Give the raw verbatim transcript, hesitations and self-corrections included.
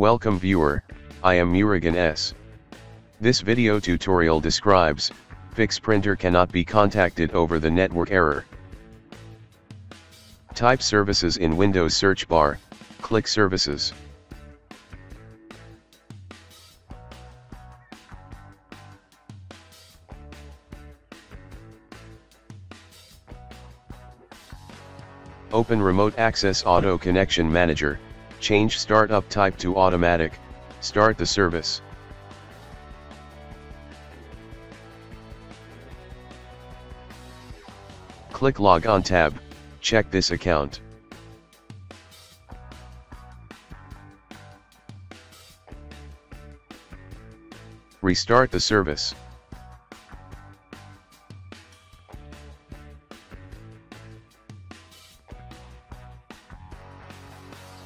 Welcome viewer, I am Murugan S. This video tutorial describes, fix printer cannot be contacted over the network error. Type services in Windows search bar, click services. Open Remote Access Auto Connection Manager, change startup type to automatic, start the service. Click Log On tab, check this account. Restart the service.